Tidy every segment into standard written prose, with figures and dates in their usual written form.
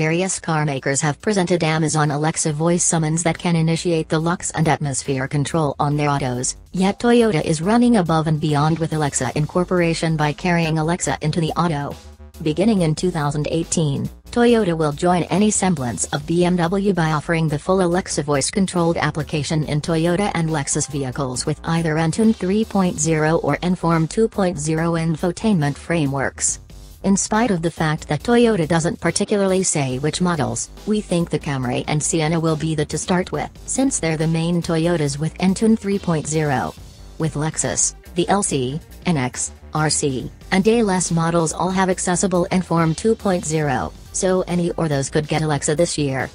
Various car makers have presented Amazon Alexa voice summons that can initiate the lux and atmosphere control on their autos, yet Toyota is running above and beyond with Alexa incorporation by carrying Alexa into the auto. Beginning in 2018, Toyota will join any semblance of BMW by offering the full Alexa voice-controlled application in Toyota and Lexus vehicles with either Entune 3.0 or Enform 2.0 infotainment frameworks. In spite of the fact that Toyota doesn't particularly say which models, we think the Camry and Sienna will be the to start with, since they're the main Toyotas with Entune 3.0. With Lexus, the LC, NX, RC, and LS models all have accessible Enform 2.0, so any or those could get Alexa this year.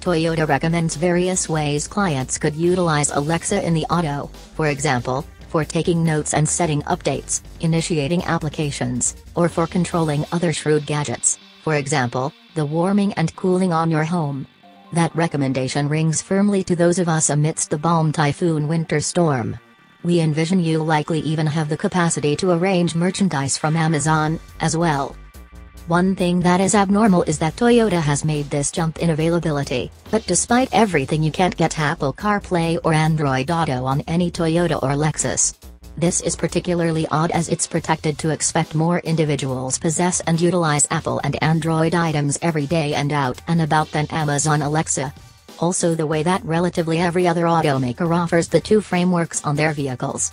Toyota recommends various ways clients could utilize Alexa in the auto, for example, for taking notes and setting updates, initiating applications, or for controlling other shrewd gadgets, for example, the warming and cooling on your home. That recommendation rings firmly to those of us amidst the balm typhoon winter storm. We envision you likely even have the capacity to arrange merchandise from Amazon, as well. One thing that is abnormal is that Toyota has made this jump in availability, but despite everything you can't get Apple CarPlay or Android Auto on any Toyota or Lexus. This is particularly odd as it's protected to expect more individuals possess and utilize Apple and Android items every day and out and about than Amazon Alexa. Also the way that relatively every other automaker offers the two frameworks on their vehicles.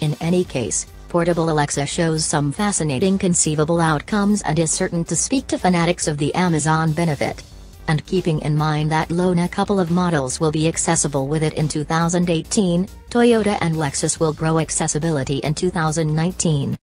In any case, portable Alexa shows some fascinating conceivable outcomes and is certain to speak to fanatics of the Amazon benefit. And keeping in mind that alone a couple of models will be accessible with it in 2018, Toyota and Lexus will grow accessibility in 2019.